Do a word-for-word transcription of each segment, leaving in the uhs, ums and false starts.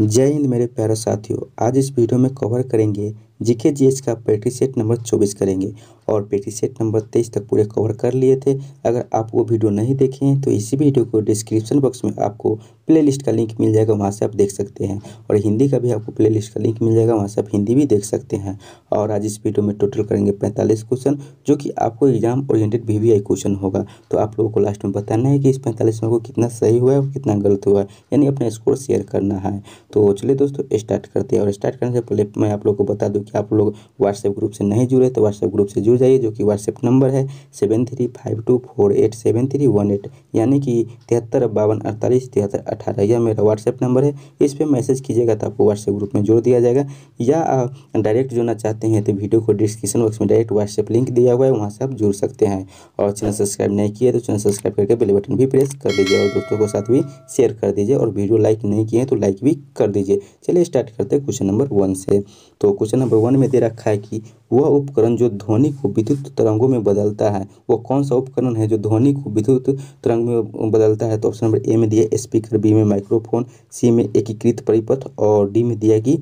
जय हिंद मेरे प्यारे साथियों, आज इस वीडियो में कवर करेंगे जीके जीएस का पेटी सेट नंबर चौबीस करेंगे और पेटी सेट नंबर तेईस तक पूरे कवर कर लिए थे। अगर आप वो वीडियो नहीं देखे हैं तो इसी वीडियो को डिस्क्रिप्शन बॉक्स में आपको प्लेलिस्ट का लिंक मिल जाएगा, वहाँ से आप देख सकते हैं। और हिंदी का भी आपको प्लेलिस्ट का लिंक मिल जाएगा, वहाँ से आप हिंदी भी देख सकते हैं। और आज इस वीडियो में टोटल करेंगे पैंतालीस क्वेश्चन, जो कि आपको exam oriented V V I question होगा। तो आप लोगों को लास्ट में बताना है कि इस पैंतालीस में आपको कितना सही हुआ है और कितना गलत हुआ है, यानी अपना स्कोर शेयर करना है। तो चलिए दोस्तों स्टार्ट करते हैं। और स्टार्ट करने से पहले मैं आप लोग को बता दूँ कि आप लोग व्हाट्सएप ग्रुप से नहीं जुड़े तो व्हाट्सएप ग्रुप से जुड़ जाइए, जो कि व्हाट्सएप नंबर है seven three five two four eight seven three one eight, यानी कि तिहत्तर बावन अड़तालीस तिहत्तर अठारह, यह मेरा व्हाट्सएप नंबर है। इस पर मैसेज कीजिएगा तो आपको व्हाट्सएप ग्रुप में जोड़ दिया जाएगा। या आप डायरेक्ट जुड़ना चाहते हैं तो वीडियो को डिस्क्रिप्शन बॉक्स में डायरेक्ट व्हाट्सएप लिंक दिया हुआ है, वहाँ से आप जुड़ सकते हैं। और चैनल सब्सक्राइब नहीं किया तो चैनल सब्सक्राइब करके बेल बटन भी प्रेस कर दीजिए और दोस्तों के साथ भी शेयर कर दीजिए। और वीडियो लाइक नहीं किए तो लाइक भी कर दीजिए। चलिए स्टार्ट करते हैं क्वेश्चन नंबर वन से। तो क्वेश्चन नंबर वन में दे रखा है कि वह उपकरण जो ध्वनि को विद्युत तरंगों में बदलता है, वो कौन सा उपकरण है जो ध्वनि को विद्युत तरंग में बदलता है। तो ऑप्शन नंबर ए में दिया स्पीकर, बी में माइक्रोफोन, सी में एकीकृत परिपथ और डी में दिया कि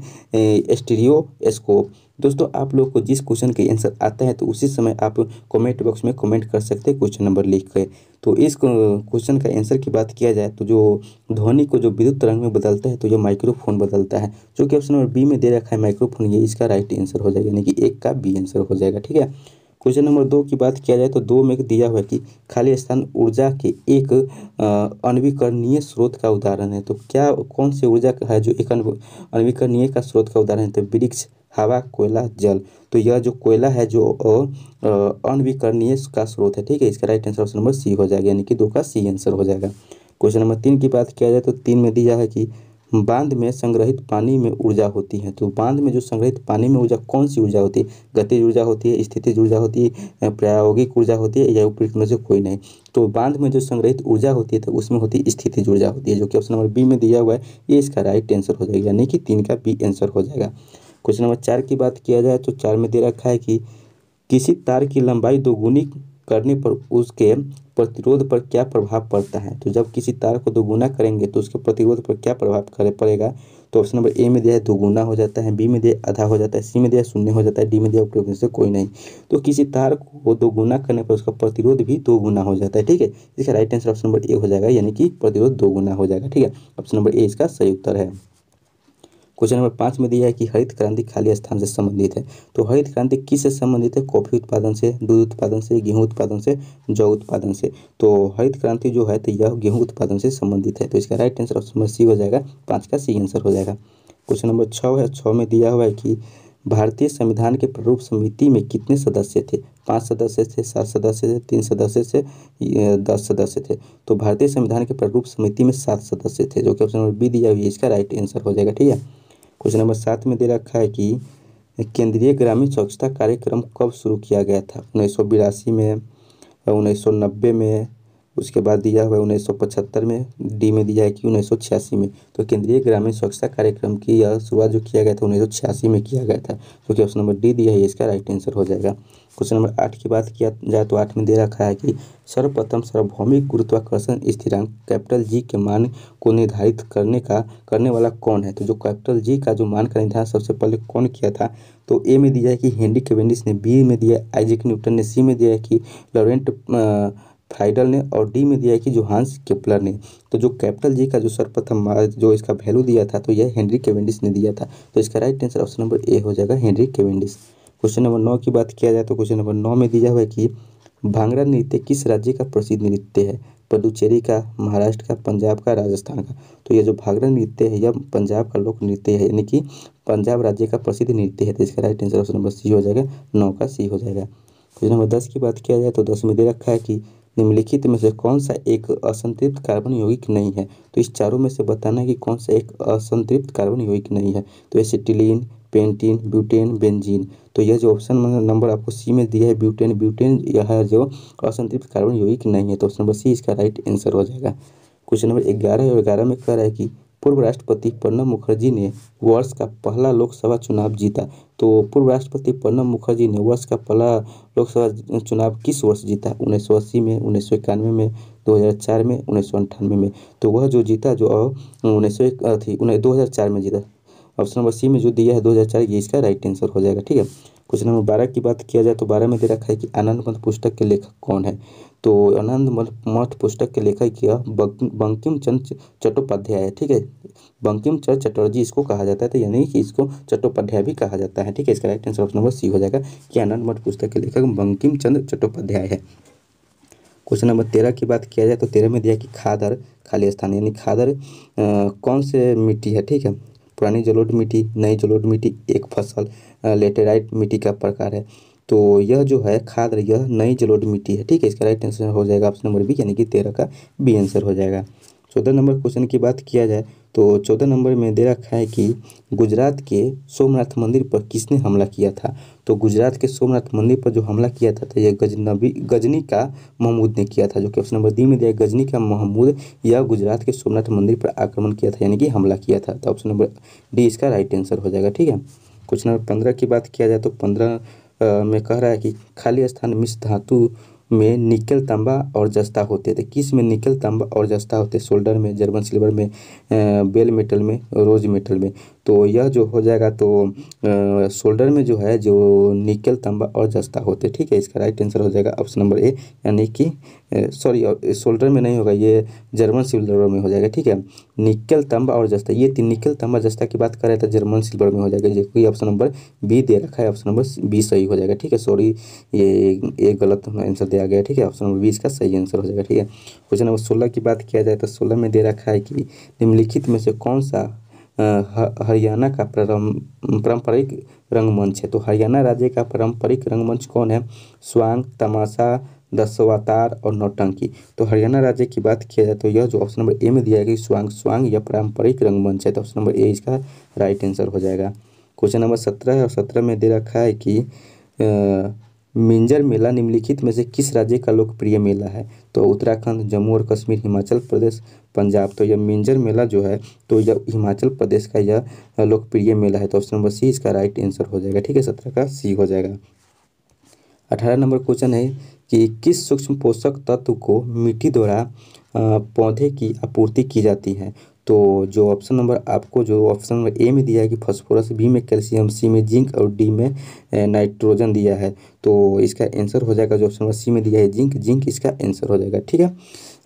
स्टीरियोस्कोप। दोस्तों आप लोग को जिस क्वेश्चन के आंसर आता है तो उसी समय आप कमेंट बॉक्स में कमेंट कर सकते हैं क्वेश्चन नंबर लिख के। तो इस क्वेश्चन का आंसर की बात किया जाए तो जो ध्वनि को जो विद्युत तरंग में बदलता है तो ये माइक्रोफोन बदलता है, जो कि ऑप्शन नंबर बी में दे रखा है माइक्रोफोन, ये इसका राइट आंसर हो जाएगा, यानी कि एक का बी आंसर हो जाएगा। ठीक है, क्वेश्चन नंबर दो की बात किया जाए तो दो में दिया हुआ है कि खाली स्थान ऊर्जा के एक अनवीकरणीय स्रोत का उदाहरण है। तो क्या कौन से ऊर्जा है जो एक अनवीकरणीय का स्रोत का उदाहरण है। तो वृक्ष, हवा, कोयला, जल। तो यह जो कोयला है जो अनवीकरणीय का स्रोत है, ठीक है, इसका right answer option number C हो जाएगा, यानी कि दो का सी आंसर हो जाएगा। क्वेश्चन नंबर तीन की बात किया जाए तो तीन में दिया है कि बांध में संग्रहित पानी में ऊर्जा होती है। तो बांध में जो संग्रहित पानी में ऊर्जा कौन सी ऊर्जा होती है, गतिज ऊर्जा होती है, स्थितिज ऊर्जा होती है, प्रायोगिक ऊर्जा होती है, या उपरोक्त में से कोई नहीं। तो बांध में जो संग्रहित ऊर्जा होती है तो उसमें होती है स्थितिज ऊर्जा होती है, जो कि ऑप्शन नंबर बी में दिया हुआ है, ये इसका राइट आंसर हो जाएगा, यानी कि तीन का बी आंसर हो जाएगा। क्वेश्चन नंबर चार की बात किया जाए तो चार में दे रखा है कि किसी तार की लंबाई दोगुनी करने पर उसके प्रतिरोध पर क्या प्रभाव पड़ता है। तो जब किसी तार को दोगुना करेंगे तो उसके प्रतिरोध पर क्या प्रभाव करे पड़ेगा। तो ऑप्शन नंबर ए में दिया है दोगुना हो जाता है, बी में दिया आधा हो जाता है, सी में दिया शून्य हो जाता है, डी में दिया उपरोक्त में से कोई नहीं। तो किसी तार को दोगुना करने पर उसका प्रतिरोध भी दोगुना हो जाता है, ठीक है, इसका right answer option number A हो जाएगा, यानी कि प्रतिरोध दोगुना हो जाएगा। ठीक है, ऑप्शन नंबर ए इसका सही उत्तर है। क्वेश्चन नंबर पाँच में दिया है कि हरित क्रांति खाली स्थान से संबंधित है। तो हरित क्रांति किससे संबंधित है, कॉफी उत्पादन से, दूध उत्पादन से, गेहूं उत्पादन से, जौ उत्पादन से। तो हरित क्रांति जो है तो यह गेहूं उत्पादन से संबंधित है, तो इसका right answer option number C हो जाएगा, पाँच का सी आंसर हो जाएगा। क्वेश्चन नंबर छः है, छः में दिया हुआ है कि भारतीय संविधान के प्रारूप समिति में कितने सदस्य थे। पाँच सदस्य थे, सात सदस्य थे, तीन सदस्य थे, दस सदस्य थे। तो भारतीय संविधान के प्रारूप समिति में सात सदस्य थे, जो कि ऑप्शन नंबर बी दिया हुआ है, इसका राइट आंसर हो जाएगा। ठीक है, क्वेश्चन नंबर सात में दे रखा है कि केंद्रीय ग्रामीण स्वच्छता कार्यक्रम कब शुरू किया गया था। उन्नीस सौ बिरासी में, उन्नीस सौ नब्बे में, उसके बाद दिया हुआ है उन्नीस सौ पचहत्तर में, डी में दिया है कि उन्नीस सौ छियासी में। तो केंद्रीय ग्रामीण स्वच्छता कार्यक्रम की यह शुरुआत जो किया गया था उन्नीस सौ छियासी में किया गया था, जो कि ऑप्शन नंबर डी दिया है, इसका राइट आंसर हो जाएगा। क्वेश्चन नंबर आठ की बात किया जाए तो आठ में दे रखा है कि सर्वप्रथम सार्वभौमिक गुरुत्वाकर्षण स्थिरांक कैपिटल जी के मान को निर्धारित करने का करने वाला कौन है। तो जो कैपिटल जी का जो मान का निर्धारण सबसे पहले कौन किया था। तो ए में दिया है कि हेनरी केवेंडिश ने, बी में दिया आइजैक न्यूटन ने, सी में दिया है कि लॉरेंट फ्राइडल ने और डी में दिया है कि जोहान्स केपलर ने। तो जो कैपिटल जी का जो सर्वप्रथम जो इसका वैल्यू दिया था तो यह हेनरी केवेंडिश ने दिया था, तो इसका right answer option number A हो जाएगा, हेनरी केवेंडिश। क्वेश्चन नंबर नौ की बात किया जाए तो क्वेश्चन नंबर नौ में दिया हुआ है कि भांगड़ा नृत्य किस राज्य का प्रसिद्ध नृत्य है। पुडुचेरी का, महाराष्ट्र का, पंजाब का, राजस्थान का। तो यह जो भांगड़ा नृत्य है यह पंजाब का लोक नृत्य है, यानी कि पंजाब राज्य का प्रसिद्ध नृत्य है, तो इसका right answer option number C हो जाएगा, नौ का सी हो जाएगा। क्वेश्चन नंबर दस की बात किया जाए तो दस में दे रखा है कि निम्नलिखित में से कौन सा एक असंतृप्त कार्बन यौगिक नहीं है। तो इस चारों में से बताना है कि कौन सा एक असंतृप्त कार्बन यौगिक नहीं है। तो एसिटिलीन, पेंटीन, ब्यूटेन, बेंजीन। तो यह जो ऑप्शन नंबर आपको सी में दिया है ब्यूटेन, ब्यूटेन यह जो असंतृप्त कार्बन यौगिक नहीं है, तो ऑप्शन नंबर सी इसका राइट आंसर हो जाएगा। क्वेश्चन नंबर ग्यारह और ग्यारह में कह रहा है कि पूर्व राष्ट्रपति प्रणब मुखर्जी ने वर्ष का पहला लोकसभा चुनाव जीता। तो पूर्व राष्ट्रपति प्रणब मुखर्जी ने वर्ष का पहला लोकसभा चुनाव किस वर्ष जीता? उन्नीस सौ अस्सी में, उन्नीस सौ इक्यानवे में, दो हज़ार चार में, उन्नीस सौ अंठानवे में। तो वह जो जीता जो उन्नीस सौ थी दो हज़ार चार में जीता। ऑप्शन नंबर सी में जो दिया है दो हज़ार चार, ये इसका राइट आंसर हो जाएगा। ठीक है, क्वेश्चन नंबर बारह की बात किया जाए तो बारह में दे रखा है कि आनंद मठ पुस्तक के लेखक कौन है? तो आनंद मठ पुस्तक के लेखक क्या बंकिम चंद्र चट्टोपाध्याय है। ठीक है, बंकिम चंद्र चटर्जी इसको कहा जाता है, यानी कि इसको चट्टोपाध्याय भी कहा जाता है। ठीक है, इसका right answer option number C हो जाएगा कि आनंद मठ पुस्तक के लेखक बंकिम चंद्र चट्टोपाध्याय है। क्वेश्चन नंबर तेरह की बात किया जाए तो तेरह में दिया कि खादर खाली स्थान, यानी खादर कौन से मिट्टी है? ठीक है, पुरानी जलोढ़ मिट्टी, नई जलोढ़ मिट्टी, एक फसल, लेटेराइट मिट्टी का प्रकार है। तो यह जो है खादर, यह नई जलोढ़ मिट्टी है। ठीक है, इसका राइट आंसर हो जाएगा ऑप्शन नंबर बी, यानी कि तेरह का बी आंसर हो जाएगा। चौदह नंबर क्वेश्चन की बात किया जाए तो चौदह नंबर में दे रखा है कि गुजरात के सोमनाथ मंदिर पर किसने हमला किया था? तो गुजरात के सोमनाथ मंदिर पर जो हमला किया था तो यह गजनबी गजनी का महमूद ने किया था, जो कि ऑप्शन नंबर डी में दिया गजनी का महमूद या गुजरात के सोमनाथ मंदिर पर आक्रमण किया था, यानी कि हमला किया था। तो ऑप्शन नंबर डी इसका राइट आंसर हो जाएगा। ठीक है, क्वेश्चन नंबर पंद्रह की बात किया जाए तो पंद्रह में कह रहा है कि खाली स्थान मिश्र धातु में निकल, तांबा और जस्ता होते थे। किस में निकल, तांबा और जस्ता होते? सोल्डर में, जर्मन सिल्वर में, बेल मेटल में, रोज मेटल में। तो यह जो हो जाएगा तो सोल्डर में जो है जो निकल, तांबा और जस्ता होते। ठीक है, इसका राइट आंसर हो जाएगा ऑप्शन नंबर ए, यानी कि सॉरी सोल्डर में नहीं होगा, ये जर्मन सिल्वर में हो जाएगा। ठीक है, निकल, तांबा और जस्ता, ये तीन निकल, तांबा, जस्ता की बात कर रहे थे, जर्मन सिल्वर में हो जाएगा, जो कि ऑप्शन नंबर बी दे रखा है। ऑप्शन नंबर बी सही हो जाएगा। ठीक है, सॉरी ये ये गलत आंसर दिया गया। ठीक है, ऑप्शन नंबर बी इसका सही आंसर हो जाएगा। ठीक है, क्वेश्चन नंबर सोलह की बात किया जाए तो सोलह में दे रखा है कि निम्नलिखित में से कौन सा हरियाणा का पारंपरिक रंगमंच है? तो हरियाणा राज्य का पारंपरिक रंगमंच कौन है? स्वांग, तमाशा, दशावतार और नौटंकी। तो हरियाणा राज्य की बात किया जाए तो यह जो ऑप्शन नंबर ए में दिया गया स्वांग, स्वांग यह पारंपरिक रंगमंच है। तो ऑप्शन नंबर ए इसका राइट आंसर हो जाएगा। क्वेश्चन नंबर सत्रह है और सत्रह में दे रखा है कि मिंजर मेला निम्नलिखित में से किस राज्य का लोकप्रिय मेला है? तो उत्तराखंड, जम्मू और कश्मीर, हिमाचल प्रदेश, पंजाब। तो यह मिंजर मेला जो है तो यह हिमाचल प्रदेश का यह लोकप्रिय मेला है। तो ऑप्शन नंबर सी इसका राइट आंसर हो जाएगा। ठीक है, सत्रह का सी हो जाएगा। अठारह नंबर क्वेश्चन है कि किस सूक्ष्म पोषक तत्व को मिट्टी द्वारा पौधे की आपूर्ति की जाती है? तो जो ऑप्शन नंबर आपको जो ऑप्शन नंबर ए में दिया है कि फॉस्फोरस, बी में कैल्शियम, सी में जिंक और डी में नाइट्रोजन दिया है। तो इसका आंसर हो जाएगा जो ऑप्शन नंबर सी में दिया है जिंक, जिंक इसका आंसर हो जाएगा। ठीक है,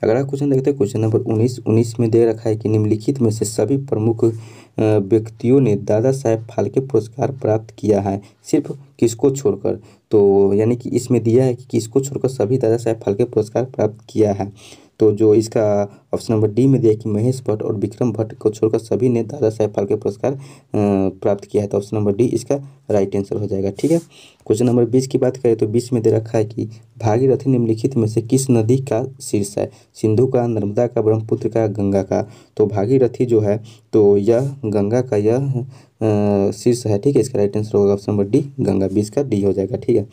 अगला क्वेश्चन देखते हैं। क्वेश्चन नंबर उन्नीस उन्नीस में दे रखा है कि निम्नलिखित में से सभी प्रमुख व्यक्तियों ने दादा साहेब फाल्के पुरस्कार प्राप्त किया है, सिर्फ किसको छोड़कर? तो यानी कि इसमें दिया है कि किसको छोड़कर सभी दादा साहेब फाल्के पुरस्कार प्राप्त किया है। तो जो इसका ऑप्शन नंबर डी में दिया कि महेश भट्ट और विक्रम भट्ट को छोड़कर सभी ने दादा साहेब फाल्के पुरस्कार प्राप्त किया है। तो ऑप्शन नंबर डी इसका राइट आंसर हो जाएगा। ठीक है, क्वेश्चन नंबर बीस की बात करें तो बीस में दे रखा है कि भागीरथी निम्नलिखित में से किस नदी का शीर्ष है? सिंधु का, नर्मदा का, ब्रह्मपुत्र का, गंगा का। तो भागीरथी जो है तो यह गंगा का यह शीर्ष है। ठीक है, इसका राइट आंसर होगा ऑप्शन नंबर डी, गंगा। बीस का डी हो जाएगा। ठीक है,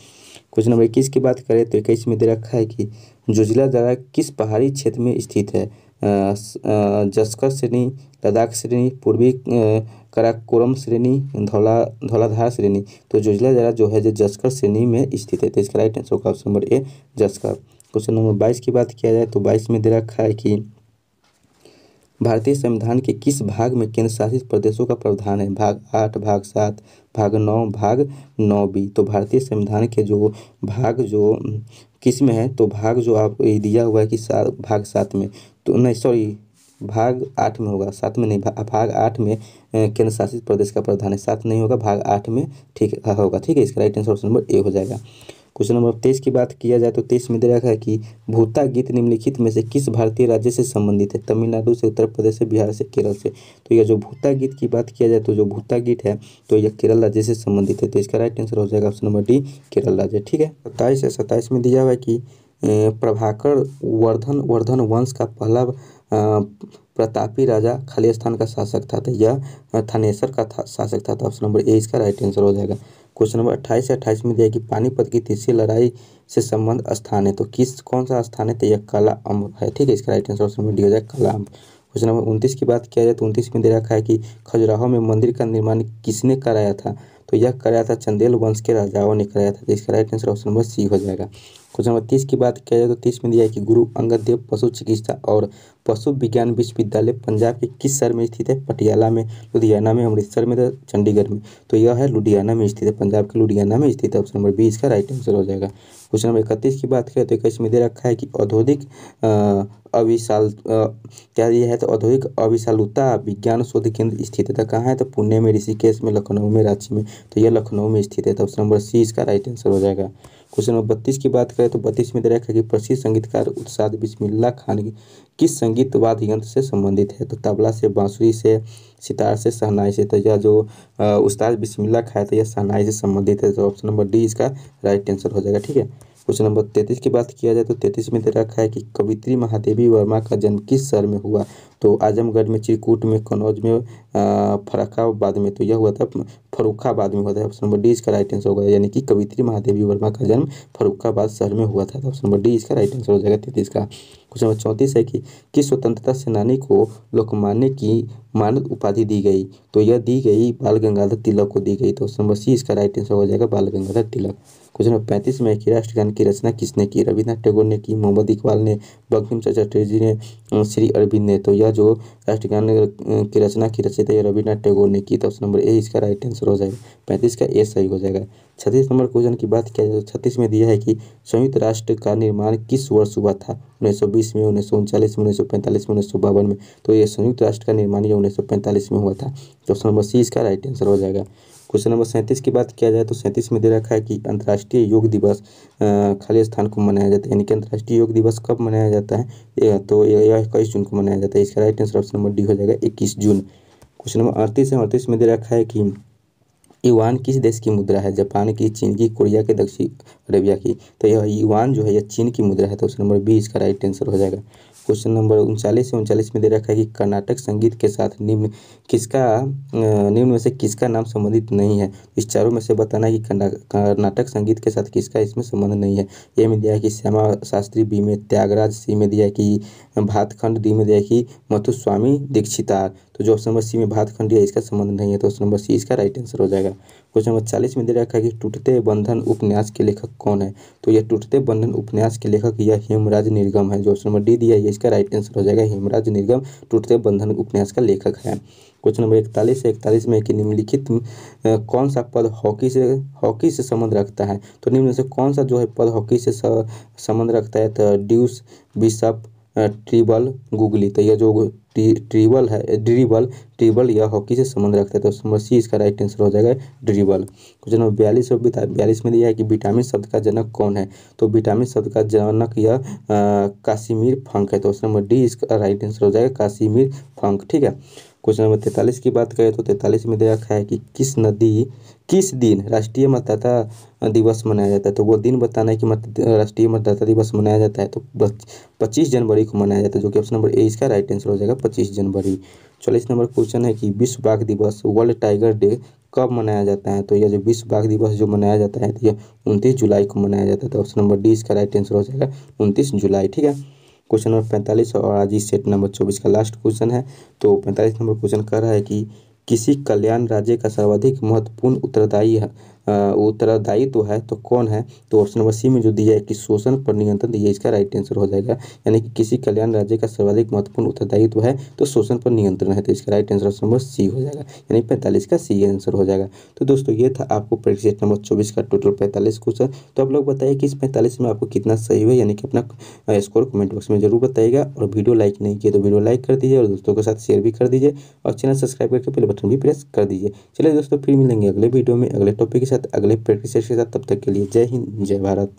क्वेश्चन नंबर इक्कीस की बात करें तो इक्कीस में दे रखा है कि जोजिला दर्रा किस पहाड़ी क्षेत्र में स्थित है? जस्कर श्रेणी, लद्दाख श्रेणी, पूर्वी काराकोरम श्रेणी, धौला धौलाधार श्रेणी। तो जोजिला दर्रा जो है जो जस्कर श्रेणी में स्थित है। तो इसका राइट आंसर होगा ऑप्शन नंबर ए, जस्कर। क्वेश्चन नंबर बाईस की बात किया जाए तो बाईस में दे रखा है कि भारतीय संविधान के किस भाग में केंद्र शासित प्रदेशों का प्रावधान है? भाग आठ, भाग सात, भाग नौ, भाग नौ बी। तो भारतीय संविधान के जो भाग जो किस में है तो भाग जो आप दिया हुआ है कि सा, भाग सात में तो नहीं सॉरी भाग आठ में होगा, सात में नहीं, भा, भाग आठ में केंद्र शासित प्रदेश का प्रावधान है, सात नहीं होगा, भाग आठ में ठीक होगा। ठीक है, इसका right answer option number A हो जाएगा। क्वेश्चन नंबर तेईस की बात किया जाए तो तेईस में दे रखा है कि भूता गीत निम्नलिखित में से किस भारतीय राज्य से संबंधित है? तमिलनाडु से, उत्तर प्रदेश से, बिहार से, केरल से। तो यह जो भूता गीत की बात किया जाए तो जो भूता गीत है तो यह केरल राज्य से संबंधित है। तो इसका राइट आंसर हो जाएगा ऑप्शन नंबर डी, केरल राज्य। ठीक है, सत्ताईस है सत्ताईस में दिया हुआ है कि प्रभाकर वर्धन वर्धन वंश का पहला प्रतापी राजा खाली स्थान का शासक था, था या थानेसर का था, शासक था। तो ऑप्शन नंबर ए इसका राइट आंसर हो जाएगा। क्वेश्चन नंबर अट्ठाईस से अट्ठाईस में दिया कि पानीपत की तीसरी लड़ाई से संबंध स्थान है, तो किस कौन सा स्थान है? तो यह काला अम्ब है। ठीक है, इसका right answer option number D हो जाएगा, काला अम्ब। क्वेश्चन नंबर उनतीस की बात किया जाए तो उनतीस में दे रखा है कि खजुराहो में मंदिर का निर्माण किसने कराया था, तो यह कराया था चंदेल वंश के राजाओं ने कराया था। तो इसका right answer option number C हो जाएगा। क्वेश्चन नंबर तीस की बात किया जाए तो तीस में दिया है कि गुरु अंगद देव पशु चिकित्सा और पशु विज्ञान विश्वविद्यालय पंजाब के किस शहर में स्थित है, पटियाला में, लुधियाना में, अमृतसर में, चंडीगढ़ में, तो यह है लुधियाना में स्थित है, पंजाब के लुधियाना में स्थित है। ऑप्शन नंबर बी इसका राइट आंसर हो जाएगा। क्वेश्चन नंबर इकतीस की बात करें तो इक्कीस में दे रखा है कि औद्योगिक अविशाल क्या यह है, तो औद्योगिक अविशालता विज्ञान शोध केंद्र स्थित है, कहाँ है, तो पुणे में, ऋषिकेश में, लखनऊ में, रांची में, तो यह लखनऊ में स्थित है। तो ऑप्शन नंबर सी इसका राइट आंसर हो जाएगा। क्वेश्चन नंबर बत्तीस की बात करें तो बत्तीस में दे रखा है कि प्रसिद्ध संगीतकार उस्ताद बिस्मिल्लाह खान किस संगीत वाद्य यंत्र से संबंधित है, तो तबला से, बांसुरी से, सितार से, शहनाई से, तो यह जो उस्ताद बिस्मिल्लाह खान तो यह शहनाई से संबंधित है। तो ऑप्शन नंबर डी इसका राइट आंसर हो जाएगा। ठीक है, क्वेश्चन नंबर तैंतीस की बात किया जाए तो तैंतीस में दे रखा है कि कवित्री महादेवी वर्मा का जन्म किस शहर में हुआ, तो आजमगढ़ में, चिरकूट में, कन्नौज में, फर्रुखाबाद में, तो यह हुआ था फर्रुखाबाद में हुआ था। ऑप्शन नंबर डी इसका राइट आंसर होगा, यानी कि कवित्री महादेवी वर्मा का जन्म फर्रुखाबाद शहर में हुआ था। तो ऑप्शन नंबर डी इसका राइट आंसर हो जाएगा तैंतीस का। क्वेश्चन नंबर चौंतीस है कि किस स्वतंत्रता सेनानी को लोकमान्य की मानद उपाधि दी गई, तो यह दी गई बाल गंगाधर तिलक को दी गई। तो ऑप्शन नंबर सी इसका राइट आंसर हो जाएगा बाल गंगाधर तिलक। क्वेश्चन नंबर पैंतीस में कि राष्ट्रगान की रचना किसने की, रविन्द्रनाथ टैगोर ने की, मोहम्मद इकबाल ने, बंकिम चंद्र चटर्जी ने, श्री अरविंद ने, तो यह जो राष्ट्रगान की रचना की रचयिता यह रविन्द्रनाथ टैगोर ने की। तो ऑप्शन नंबर ए इसका राइट आंसर हो जाएगा, पैंतीस का ए सही हो जाएगा। छत्तीस नंबर क्वेश्चन की बात किया जाए तो छत्तीस में दिया है कि संयुक्त राष्ट्र का निर्माण किस वर्ष हुआ था, उन्नीस सौ बीस में, उन्नीस सौ उनचालीस में, उन्नीस सौ पैंतालीस में, उन्नीस सौ बावन में, तो ये संयुक्त राष्ट्र का निर्माण यह उन्नीस सौ पैंतालीस में हुआ था। तो ऑप्शन नंबर सी इसका राइट आंसर हो जाएगा। क्वेश्चन नंबर सैंतीस की बात किया जाए तो सैंतीस में दे रखा है कि अंतर्राष्ट्रीय योग दिवस खाली स्थान को मनाया जाता है, यानी कि अंतर्राष्ट्रीय योग दिवस कब मनाया जाता है, तो यह इक्कीस जून को मनाया जाता है। इसका right answer option number D हो जाएगा, इक्कीस जून। क्वेश्चन नंबर अड़तीस है, अड़तीस में दे रखा है कि युआन किस देश की मुद्रा है, जापान की, चीन की, कोरिया के, दक्षिण अरेबिया की, तो यह युआन जो है यह चीन की मुद्रा है। तो ऑप्शन नंबर बी इसका राइट आंसर हो जाएगा। क्वेश्चन नंबर उनचालीस है, उनचालीस में दे रखा है कि कर्नाटक संगीत के साथ निम्न किसका निम्न में से किसका नाम संबंधित नहीं है, इस चारों में से बताना है कि कर्नाटक संगीत के साथ किसका इसमें संबंध नहीं है। ए में दिया है कि श्यामा शास्त्री, बी में त्यागराज, सी में दिया है कि भातखंड, डी में दिया है कि मधुस्वामी दीक्षितार, तो जो ऑप्शन नंबर सी में भातखंड है इसका संबंध नहीं है। तो ऑप्शन नंबर सी इसका राइट आंसर हो जाएगा। क्वेश्चन नंबर चालीस में दे रखा है कि टूटते बंधन उपन्यास के लेखक कौन है, तो यह टूटते बंधन उपन्यास के लेखक यह हेमराज निर्गम है। जो ऑप्शन नंबर डी दिया है इसका राइट आंसर हो जाएगा, हेमराज निर्गम टूटते बंधन उपन्यास का लेखक है। क्वेश्चन नंबर इकतालीस है, इकतालीस में कि निम्नलिखित कौन सा पद हॉकी से हॉकी से संबंध रखता है, तो निम्न में से कौन सा जो है पद हॉकी से संबंध रखता है, तो ड्यूस, बिशप, ट्रिबल, गुगली, तो यह जो ट्रिबल है ड्रिबल ट्रिबल यह हॉकी से संबंध रखता है। तो ऑप्शन नंबर सी इसका राइट आंसर हो जाएगा, ड्रिबल। क्वेश्चन नंबर बयालीस और बयालीस में दिया है कि विटामिन शब्द का जनक कौन है, तो विटामिन शब्द का जनक यह कासिमिर फंक है। तो ऑप्शन नंबर डी इसका राइट आंसर हो जाएगा, कासिमिर फंक। ठीक है, क्वेश्चन नंबर तैंतालीस की बात करें तो तैंतालीस में दे रखा है कि किस नदी किस दिन राष्ट्रीय मतदाता दिवस मनाया जाता है, तो वो दिन बताना है कि मत राष्ट्रीय मतदाता दिवस मनाया जाता है, तो पच्चीस जनवरी को मनाया जाता है, जो कि ऑप्शन नंबर ए इसका राइट आंसर हो जाएगा, पच्चीस जनवरी। चालीस नंबर क्वेश्चन है कि विश्व बाघ दिवस वर्ल्ड टाइगर डे कब मनाया जाता है, तो यह जो विश्व बाघ दिवस जो मनाया जाता है तो यह उनतीस जुलाई को मनाया जाता है। तो ऑप्शन नंबर डी इसका राइट आंसर हो जाएगा, उनतीस जुलाई। ठीक है, क्वेश्चन नंबर पैंतालीस और आज ही सेट नंबर चौबीस का लास्ट क्वेश्चन है। तो पैंतालीस नंबर क्वेश्चन कह रहा है कि किसी कल्याण राज्य का सर्वाधिक महत्वपूर्ण उत्तरदायी है उत्तरदायित्व तो है तो कौन है, तो ऑप्शन नंबर सी में जो दिया है कि शोषण पर नियंत्रण, ये इसका राइट आंसर हो जाएगा, यानी कि किसी कल्याण राज्य का सर्वाधिक महत्वपूर्ण उत्तरदायित्व तो है तो शोषण पर नियंत्रण है। तो इसका right answer option number C हो जाएगा, यानी पैंतालीस का सी आंसर हो जाएगा। तो दोस्तों ये था आपको परीक्षा सेट नंबर चौबीस का टोटल पैंतालीस क्वेश्चन। तो आप लोग बताइए कि इस पैंतालीस में आपको कितना सही हुआ, यानी कि अपना स्कोर कमेंट बॉक्स में जरूर बताइएगा। और वीडियो लाइक नहीं किया तो वीडियो लाइक कर दीजिए और दोस्तों के साथ शेयर भी कर दीजिए और चैनल सब्सक्राइब करके बेल बटन भी प्रेस कर दीजिए। चलिए दोस्तों, फिर मिलेंगे अगले वीडियो में अगले टॉपिक अगले प्रैक्टिस के साथ, तब तक के लिए जय हिंद, जय भारत।